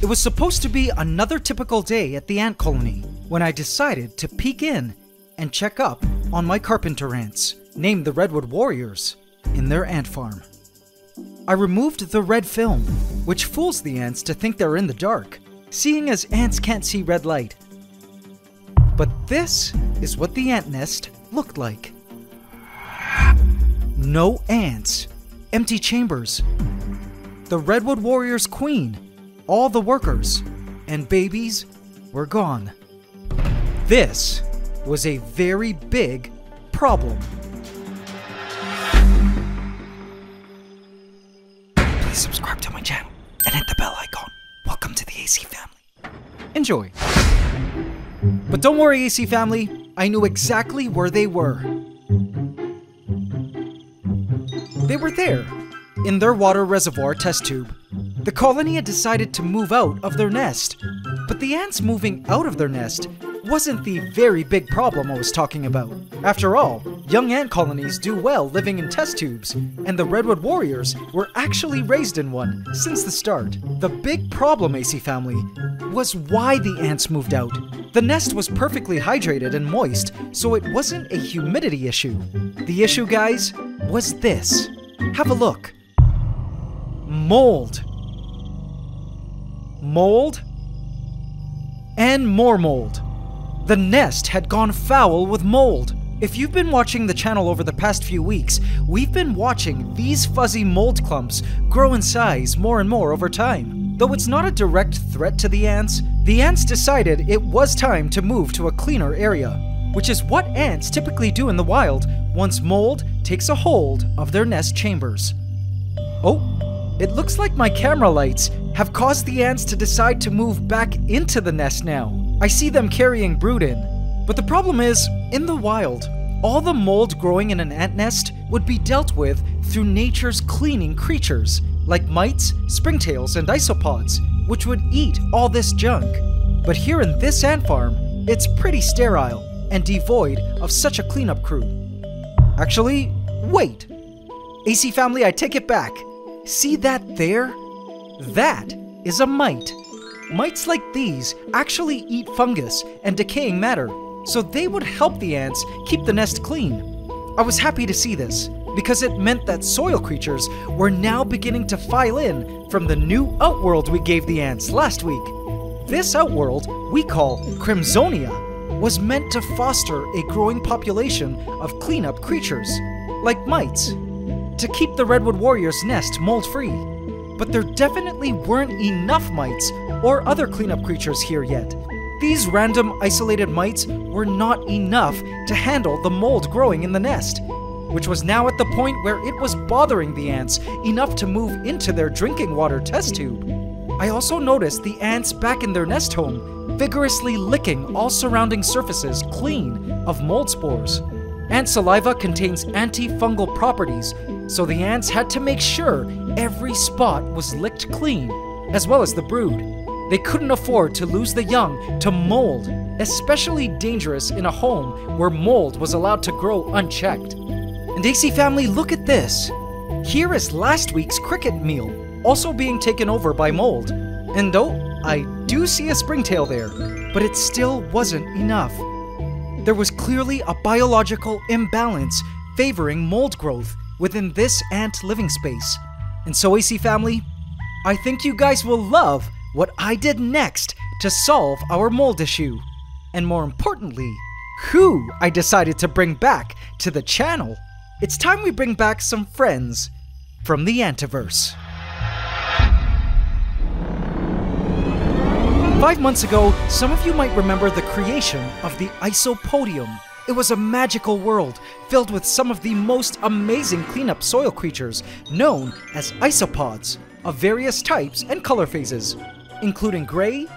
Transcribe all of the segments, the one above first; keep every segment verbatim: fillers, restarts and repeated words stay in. It was supposed to be another typical day at the ant colony when I decided to peek in and check up on my carpenter ants, named the Redwood Warriors, in their ant farm. I removed the red film, which fools the ants to think they're in the dark, seeing as ants can't see red light. But this is what the ant nest looked like. No ants, empty chambers, the Redwood Warriors' queen, all the workers, and babies were gone. This was a very big problem. Please subscribe to my channel and hit the bell icon. Welcome to the A C Family. Enjoy. But don't worry, A C Family, I knew exactly where they were. They were there, in their water reservoir test tube. The colony had decided to move out of their nest, but the ants moving out of their nest wasn't the very big problem I was talking about. After all, young ant colonies do well living in test tubes, and the Redwood Warriors were actually raised in one since the start. The big problem, A C Family, was why the ants moved out. The nest was perfectly hydrated and moist, so it wasn't a humidity issue. The issue, guys, was this. Have a look. Mold. Mold, and more mold. The nest had gone foul with mold. If you've been watching the channel over the past few weeks, we've been watching these fuzzy mold clumps grow in size more and more over time. Though it's not a direct threat to the ants, the ants decided it was time to move to a cleaner area, which is what ants typically do in the wild once mold takes a hold of their nest chambers. Oh, it looks like my camera lights have caused the ants to decide to move back into the nest now. I see them carrying brood in. But the problem is, in the wild, all the mold growing in an ant nest would be dealt with through nature's cleaning creatures, like mites, springtails, and isopods, which would eat all this junk. But here in this ant farm, it's pretty sterile and devoid of such a cleanup crew. Actually, wait. A C Family, I take it back. See that there? That is a mite. Mites like these actually eat fungus and decaying matter, so they would help the ants keep the nest clean. I was happy to see this, because it meant that soil creatures were now beginning to file in from the new outworld we gave the ants last week. This outworld, we call Crimsonia, was meant to foster a growing population of cleanup creatures, like mites, to keep the Redwood Warriors' nest mold-free. But there definitely weren't enough mites or other cleanup creatures here yet. These random isolated mites were not enough to handle the mold growing in the nest, which was now at the point where it was bothering the ants enough to move into their drinking water test tube. I also noticed the ants back in their nest home vigorously licking all surrounding surfaces clean of mold spores. Ant saliva contains antifungal properties, so the ants had to make sure every spot was licked clean, as well as the brood. They couldn't afford to lose the young to mold, especially dangerous in a home where mold was allowed to grow unchecked. And A C Family, look at this. Here is last week's cricket meal, also being taken over by mold. And oh, I do see a springtail there, but it still wasn't enough. There was clearly a biological imbalance favoring mold growth within this ant living space. And so, A C Family, I think you guys will love what I did next to solve our mold issue. And more importantly, who I decided to bring back to the channel. It's time we bring back some friends from the Antiverse. Five months ago, some of you might remember the creation of the Isopodium. It was a magical world filled with some of the most amazing cleanup soil creatures known as isopods of various types and color phases, including gray,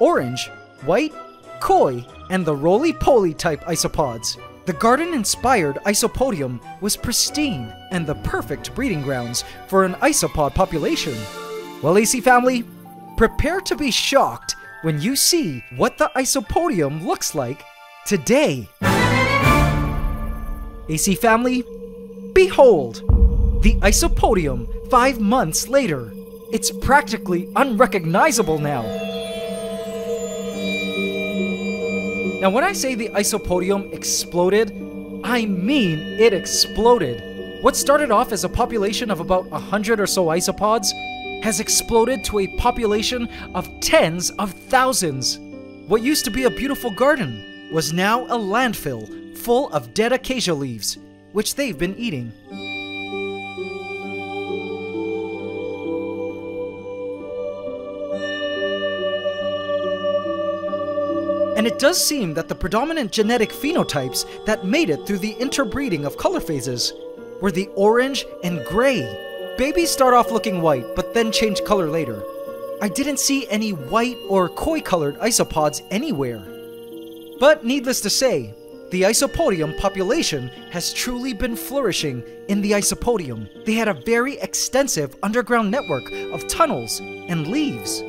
orange, white, koi, and the roly-poly type isopods. The garden-inspired Isopodium was pristine and the perfect breeding grounds for an isopod population. Well, A C Family, prepare to be shocked when you see what the Isopodium looks like today. A C Family, behold, the Isopodium five months later. It's practically unrecognizable now. Now, when I say the Isopodium exploded, I mean it exploded. What started off as a population of about one hundred or so isopods has exploded to a population of tens of thousands. What used to be a beautiful garden was now a landfill full of dead acacia leaves, which they've been eating. And it does seem that the predominant genetic phenotypes that made it through the interbreeding of color phases were the orange and gray. Babies start off looking white, but then change color later. I didn't see any white or koi-colored isopods anywhere. But needless to say, the Isopodium population has truly been flourishing in the Isopodium. They had a very extensive underground network of tunnels and leaves,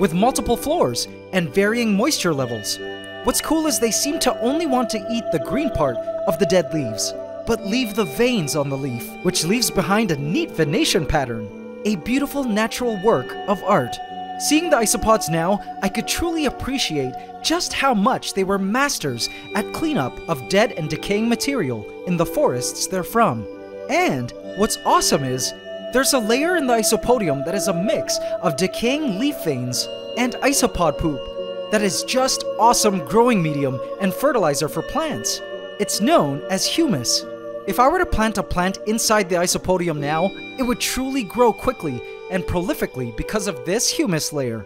with multiple floors and varying moisture levels. What's cool is they seem to only want to eat the green part of the dead leaves, but leave the veins on the leaf, which leaves behind a neat venation pattern, a beautiful natural work of art. Seeing the isopods now, I could truly appreciate just how much they were masters at cleanup of dead and decaying material in the forests they're from. And what's awesome is, there's a layer in the Isopodium that is a mix of decaying leaf veins and isopod poop that is just awesome growing medium and fertilizer for plants. It's known as humus. If I were to plant a plant inside the Isopodium now, it would truly grow quickly and prolifically because of this humus layer.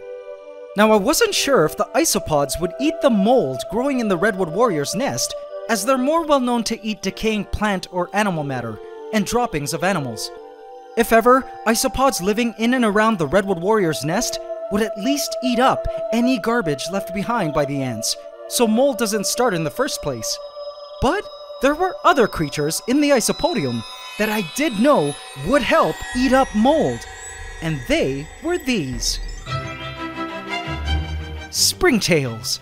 Now, I wasn't sure if the isopods would eat the mold growing in the Redwood Warrior's nest, as they're more well known to eat decaying plant or animal matter and droppings of animals. If ever, isopods living in and around the Redwood Warrior's nest would at least eat up any garbage left behind by the ants, so mold doesn't start in the first place. But there were other creatures in the Isopodium that I did know would help eat up mold, and they were these. Springtails.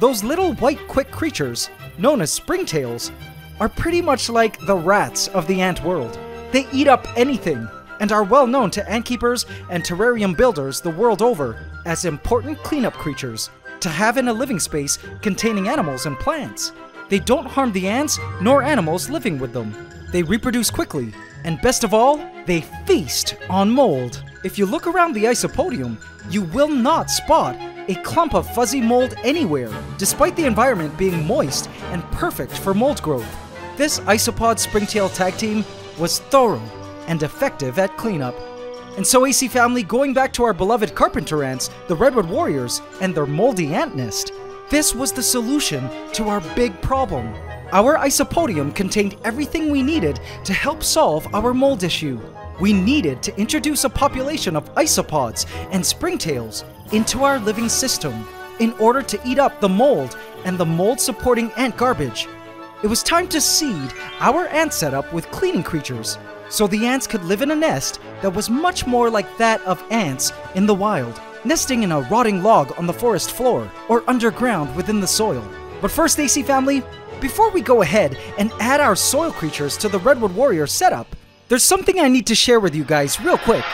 Those little white quick creatures, known as springtails, are pretty much like the rats of the ant world. They eat up anything, and are well known to ant keepers and terrarium builders the world over as important cleanup creatures to have in a living space containing animals and plants. They don't harm the ants nor animals living with them. They reproduce quickly, and best of all, they feast on mold. If you look around the Isopodium, you will not spot a clump of fuzzy mold anywhere, despite the environment being moist and perfect for mold growth. This isopod springtail tag team was thorough and effective at cleanup. And so, A C Family, going back to our beloved carpenter ants, the Redwood Warriors, and their moldy ant nest, this was the solution to our big problem. Our Isopodium contained everything we needed to help solve our mold issue. We needed to introduce a population of isopods and springtails into our living system in order to eat up the mold and the mold-supporting ant garbage. It was time to seed our ant setup with cleaning creatures, so the ants could live in a nest that was much more like that of ants in the wild, nesting in a rotting log on the forest floor or underground within the soil. But first, A C Family, before we go ahead and add our soil creatures to the Redwood Warrior setup, there's something I need to share with you guys real quick.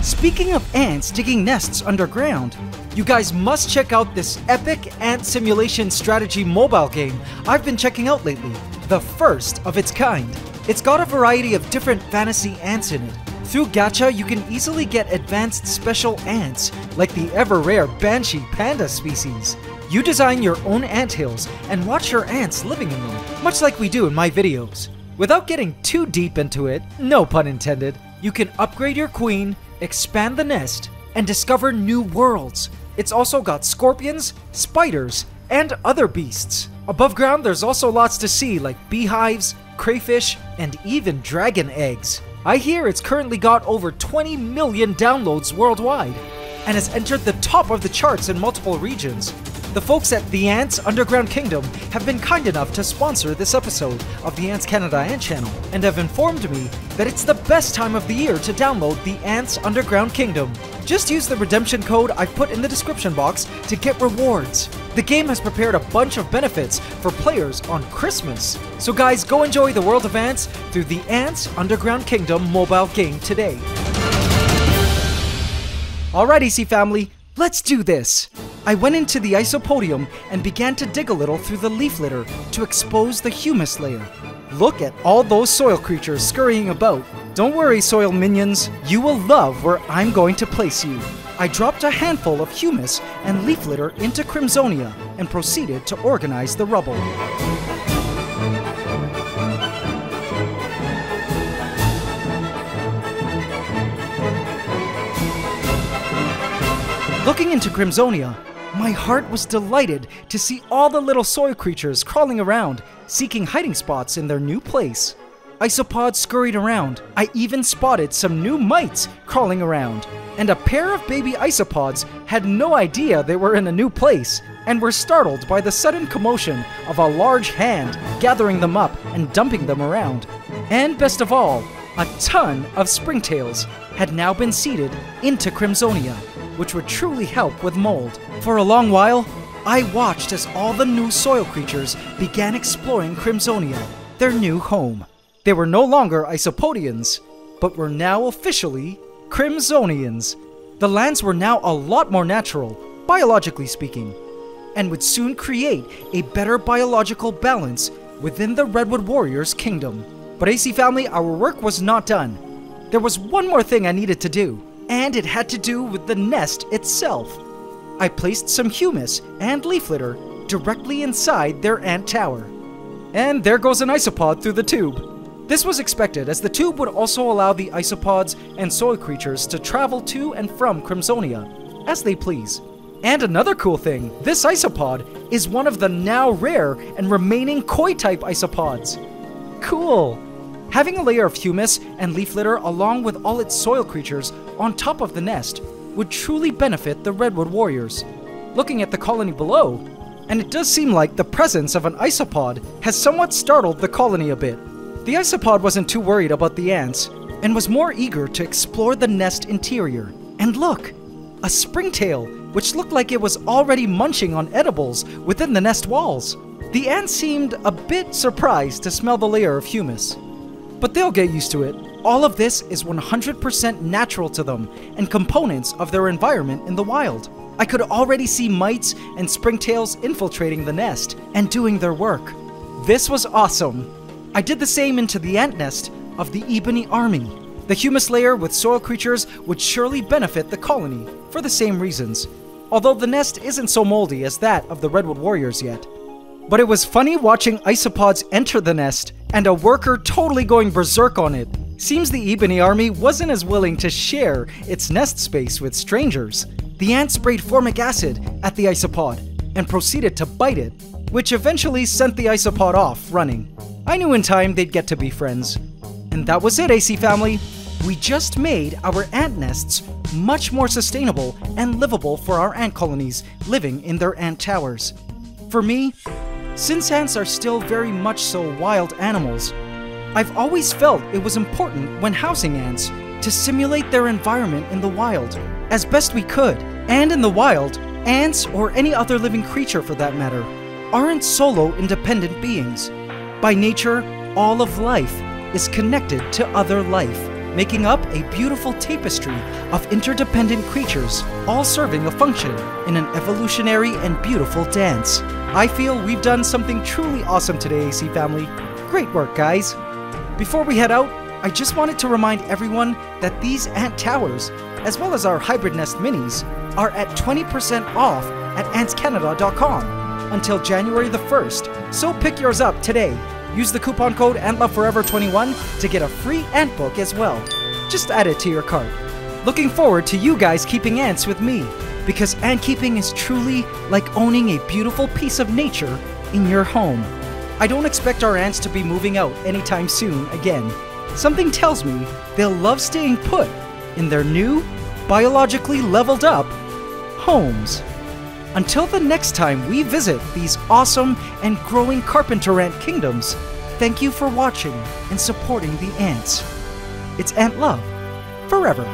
Speaking of ants digging nests underground, you guys must check out this epic ant simulation strategy mobile game I've been checking out lately, the first of its kind. It's got a variety of different fantasy ants in it. Through gacha, you can easily get advanced special ants, like the ever-rare banshee panda species. You design your own anthills and watch your ants living in them, much like we do in my videos. Without getting too deep into it, no pun intended, you can upgrade your queen, expand the nest, and discover new worlds. It's also got scorpions, spiders, and other beasts. Above ground, there's also lots to see, like beehives, crayfish, and even dragon eggs. I hear it's currently got over twenty million downloads worldwide, and has entered the top of the charts in multiple regions. The folks at The Ants Underground Kingdom have been kind enough to sponsor this episode of the Ants Canada Ant Channel, and have informed me that it's the best time of the year to download The Ants Underground Kingdom. Just use the redemption code I've put in the description box to get rewards. The game has prepared a bunch of benefits for players on Christmas. So guys, go enjoy the world of ants through The Ants Underground Kingdom mobile game today. Alright, A C Family, let's do this! I went into the Isopodium and began to dig a little through the leaf litter to expose the humus layer. Look at all those soil creatures scurrying about. Don't worry, soil minions, you will love where I'm going to place you. I dropped a handful of humus and leaf litter into Crimsonia and proceeded to organize the rubble. Looking into Crimsonia, my heart was delighted to see all the little soil creatures crawling around, seeking hiding spots in their new place. Isopods scurried around. I even spotted some new mites crawling around. And a pair of baby isopods had no idea they were in a new place and were startled by the sudden commotion of a large hand gathering them up and dumping them around. And best of all, a ton of springtails had now been seeded into Crimsonia, which would truly help with mold. For a long while, I watched as all the new soil creatures began exploring Crimsonia, their new home. They were no longer Isopodians, but were now officially Crimsonians. The lands were now a lot more natural, biologically speaking, and would soon create a better biological balance within the Redwood Warriors kingdom. But A C Family, our work was not done. There was one more thing I needed to do, and it had to do with the nest itself. I placed some humus and leaf litter directly inside their ant tower. And there goes an isopod through the tube. This was expected, as the tube would also allow the isopods and soil creatures to travel to and from Crimsonia as they please. And another cool thing, this isopod is one of the now rare and remaining koi-type isopods. Cool! Having a layer of humus and leaf litter along with all its soil creatures on top of the nest would truly benefit the Redwood Warriors. Looking at the colony below, and it does seem like the presence of an isopod has somewhat startled the colony a bit. The isopod wasn't too worried about the ants and was more eager to explore the nest interior. And look, a springtail, which looked like it was already munching on edibles within the nest walls. The ants seemed a bit surprised to smell the layer of humus, but they'll get used to it. All of this is one hundred percent natural to them and components of their environment in the wild. I could already see mites and springtails infiltrating the nest and doing their work. This was awesome. I did the same into the ant nest of the Ebony army. The humus layer with soil creatures would surely benefit the colony for the same reasons, although the nest isn't so moldy as that of the Redwood Warriors yet. But it was funny watching isopods enter the nest and a worker totally going berserk on it. Seems the Ebony army wasn't as willing to share its nest space with strangers. The ant sprayed formic acid at the isopod and proceeded to bite it, which eventually sent the isopod off running. I knew in time they'd get to be friends. And that was it, A C Family. We just made our ant nests much more sustainable and livable for our ant colonies living in their ant towers. For me, since ants are still very much so wild animals, I've always felt it was important when housing ants to simulate their environment in the wild as best we could. And in the wild, ants, or any other living creature for that matter, aren't solo independent beings. By nature, all of life is connected to other life, making up a beautiful tapestry of interdependent creatures, all serving a function in an evolutionary and beautiful dance. I feel we've done something truly awesome today, A C Family. Great work, guys. Before we head out, I just wanted to remind everyone that these ant towers, as well as our hybrid nest minis, are at twenty percent off at Ants Canada dot com until January the first, so pick yours up today. Use the coupon code Ant Love Forever twenty-one to get a free ant book as well. Just add it to your cart. Looking forward to you guys keeping ants with me, because ant keeping is truly like owning a beautiful piece of nature in your home. I don't expect our ants to be moving out anytime soon again. Something tells me they'll love staying put in their new, biologically leveled up homes. Until the next time we visit these awesome and growing carpenter ant kingdoms, thank you for watching and supporting the ants. It's Ant Love Forever.